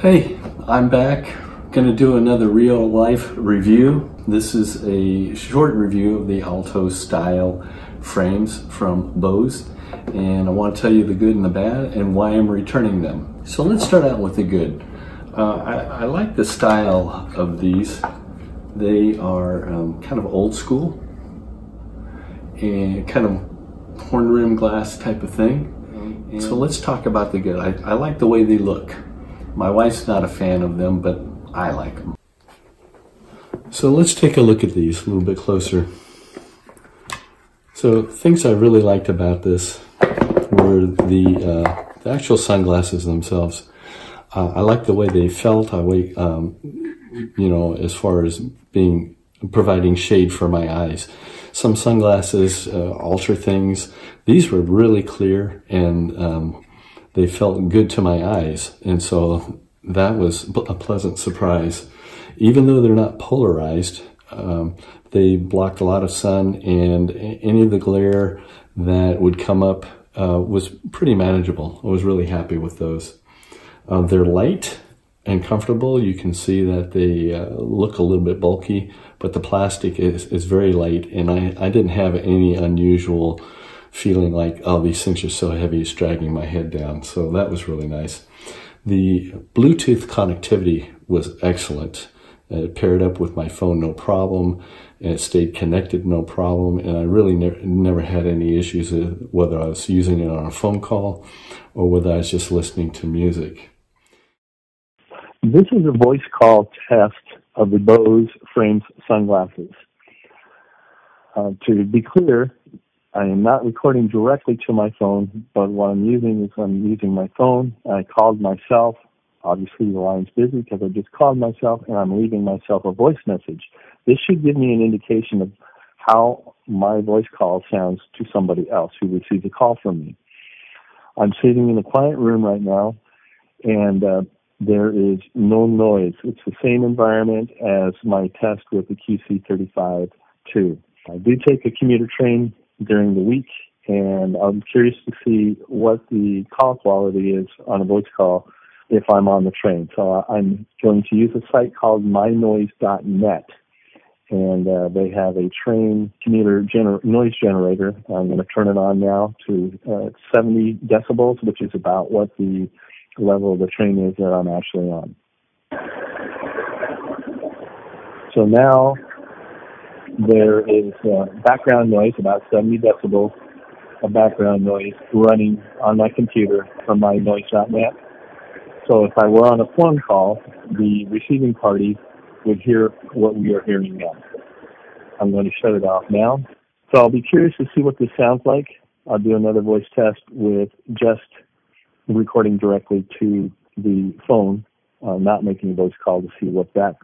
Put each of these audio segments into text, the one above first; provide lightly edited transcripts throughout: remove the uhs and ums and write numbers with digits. Hey, I'm back. Gonna do another real life review. This is a short review of the Alto style frames from Bose, and I want to tell you the good and the bad and why I'm returning them. So let's start out with the good. I like the style of these. They are kind of old school and kind of horn rim glass type of thing. And so let's talk about the good. I like the way they look. My wife's not a fan of them, but I like them. So let's take a look at these a little bit closer. So things I really liked about this were the actual sunglasses themselves. I liked the way they felt. You know, as far as providing shade for my eyes. Some sunglasses alter things. These were really clear and they felt good to my eyes, and so that was a pleasant surprise. Even though they're not polarized, they blocked a lot of sun, and any of the glare that would come up was pretty manageable. I was really happy with those. They're light and comfortable. You can see that they look a little bit bulky, but the plastic is very light, and I didn't have any unusual feeling like, oh, these things are so heavy, it's dragging my head down. So that was really nice. The Bluetooth connectivity was excellent. It paired up with my phone, no problem. And it stayed connected, no problem. And I really never had any issues with whether I was using it on a phone call or whether I was just listening to music. This is a voice call test of the Bose Frames sunglasses. To be clear, I am not recording directly to my phone, but what I'm using is my phone. I called myself. Obviously, the line's busy because I just called myself, and I'm leaving myself a voice message. This should give me an indication of how my voice call sounds to somebody else who receives a call from me. I'm sitting in a quiet room right now, and there is no noise. It's the same environment as my test with the QC35 II. I do take a commuter train during the week, and I'm curious to see what the call quality is on a voice call if I'm on the train. So I'm going to use a site called mynoise.net, and they have a train commuter noise generator. I'm going to turn it on now to 70 decibels, which is about what the level of the train is that I'm actually on. So now there is background noise, about 70 decibels of background noise running on my computer from mynoise.net. So if I were on a phone call, the receiving party would hear what we are hearing now. I'm going to shut it off now. So I'll be curious to see what this sounds like. I'll do another voice test with just recording directly to the phone, not making a voice call, to see what that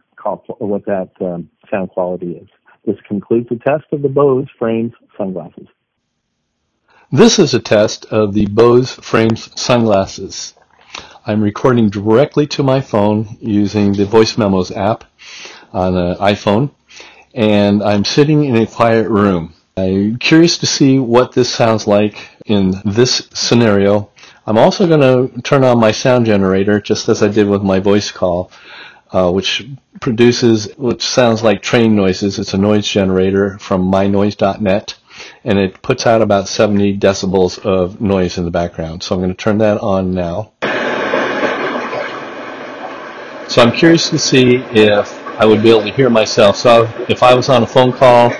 sound quality is. This concludes the test of the Bose Frames sunglasses. This is a test of the Bose Frames sunglasses. I'm recording directly to my phone using the Voice Memos app on an iPhone, and I'm sitting in a quiet room. I'm curious to see what this sounds like in this scenario. I'm also going to turn on my sound generator, just as I did with my voice call, which sounds like train noises. It's a noise generator from mynoise.net, and it puts out about 70 decibels of noise in the background. So I'm going to turn that on now. So I'm curious to see if I would be able to hear myself. So if I was on a phone call,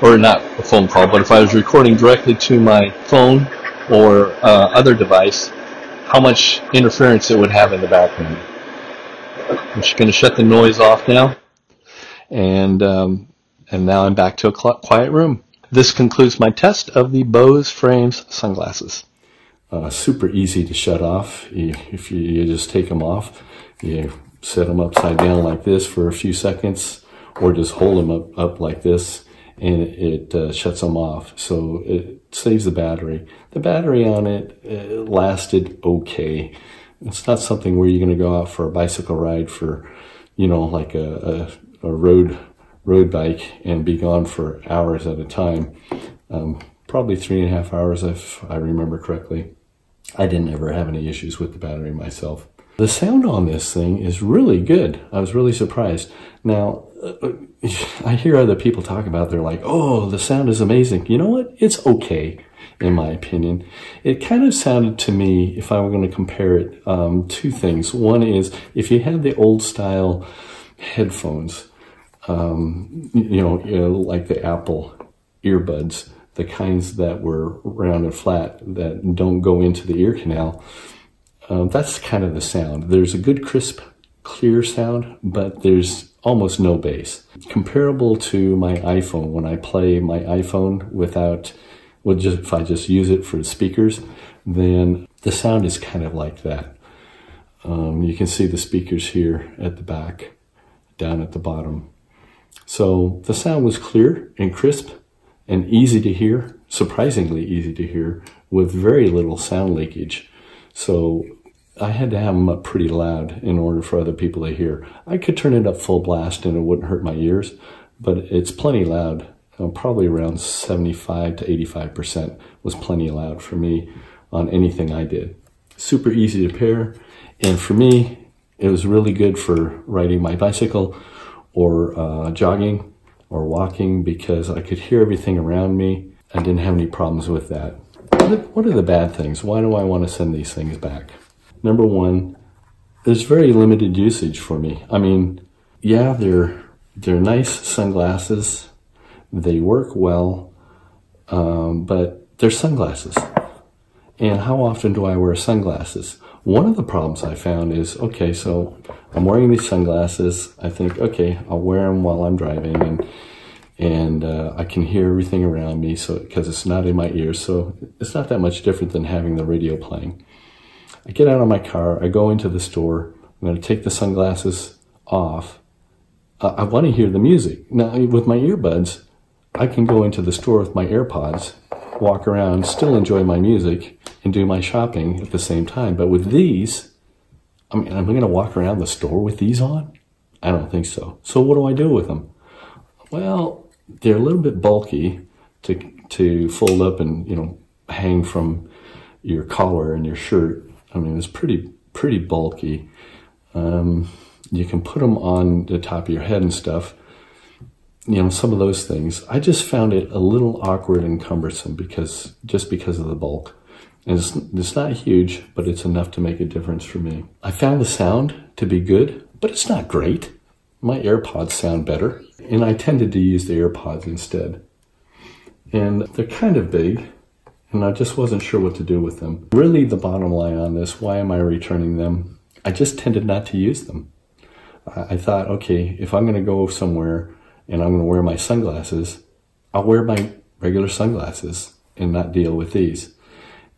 or not a phone call, but if I was recording directly to my phone or other device, how much interference it would have in the background. I'm just going to shut the noise off now, and now I'm back to a quiet room. This concludes my test of the Bose Frames sunglasses. Super easy to shut off. If you just take them off, you set them upside down like this for a few seconds, or just hold them up like this, and it shuts them off. So it saves the battery. The battery on it lasted okay. It's not something where you're going to go out for a bicycle ride for, you know, like a road bike and be gone for hours at a time. Probably 3.5 hours if I remember correctly. I didn't ever have any issues with the battery myself. The sound on this thing is really good. I was really surprised. Now, I hear other people talk about it. They're like, oh, the sound is amazing. You know what? It's okay, in my opinion. It kind of sounded to me, if I were going to compare it, two things. One is, if you had the old style headphones, you know, like the Apple earbuds, the kinds that were round and flat that don't go into the ear canal, that's kind of the sound. There's a good crisp, clear sound, but there's almost no bass. Comparable to my iPhone, when I play my iPhone without, well, just if I just use it for the speakers, then the sound is kind of like that. You can see the speakers here at the back, down at the bottom. So the sound was clear and crisp and easy to hear, surprisingly easy to hear, with very little sound leakage. So I had to have them up pretty loud in order for other people to hear. I could turn it up full blast and it wouldn't hurt my ears, but it's plenty loud. Probably around 75 to 85% was plenty loud for me on anything I did. Super easy to pair. And for me, it was really good for riding my bicycle or jogging or walking, because I could hear everything around me. I didn't have any problems with that. What are the bad things? Why do I want to send these things back? Number one, there's very limited usage for me. I mean, yeah, they're nice sunglasses. They work well, but they're sunglasses. And how often do I wear sunglasses? One of the problems I found is, okay, so I'm wearing these sunglasses. I think, okay, I'll wear them while I'm driving, and I can hear everything around me, so because it's not in my ears, so it's not that much different than having the radio playing. I get out of my car, I go into the store, I'm going to take the sunglasses off. I want to hear the music. Now, with my earbuds, I can go into the store with my AirPods, walk around, still enjoy my music, and do my shopping at the same time. But with these, I mean, am I going to walk around the store with these on? I don't think so. So what do I do with them? Well, they're a little bit bulky to fold up and, you know, hang from your collar and your shirt. I mean, it's pretty bulky. You can put them on the top of your head and stuff. You know, some of those things. I just found it a little awkward and cumbersome because of the bulk. And it's not huge, but it's enough to make a difference for me. I found the sound to be good, but it's not great. My AirPods sound better, and I tended to use the AirPods instead. And they're kind of big, and I just wasn't sure what to do with them. Really, the bottom line on this, why am I returning them? I just tended not to use them. I thought, okay, if I'm going to go somewhere and I'm going to wear my sunglasses, I'll wear my regular sunglasses and not deal with these.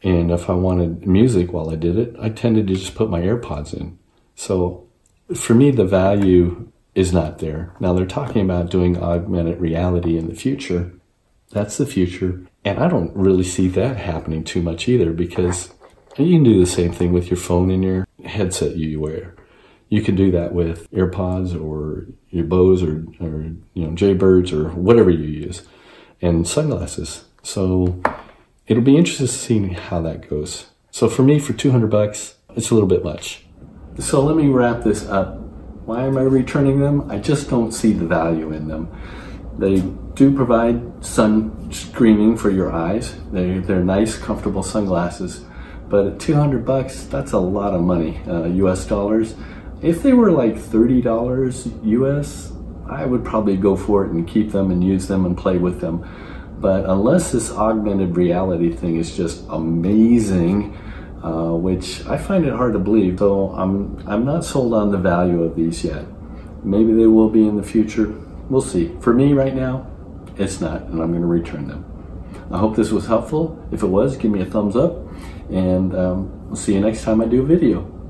And if I wanted music while I did it, I tended to just put my AirPods in. So for me, the value is not there. Now, they're talking about doing augmented reality in the future. That's the future. And I don't really see that happening too much either, because you can do the same thing with your phone and your headset you wear. You can do that with AirPods or your Bose or you know, Jaybirds or whatever you use, and sunglasses. So it'll be interesting to see how that goes. So for me, for $200, it's a little bit much. So let me wrap this up. Why am I returning them? I just don't see the value in them. They do provide sun screening for your eyes. They're nice, comfortable sunglasses, but at $200, that's a lot of money, US dollars. If they were like $30 US, I would probably go for it and keep them and use them and play with them. But unless this augmented reality thing is just amazing, which I find it hard to believe, though I'm not sold on the value of these yet. Maybe they will be in the future. We'll see. For me right now, it's not, and I'm going to return them. I hope this was helpful. If it was, give me a thumbs up, and we'll see you next time I do a video.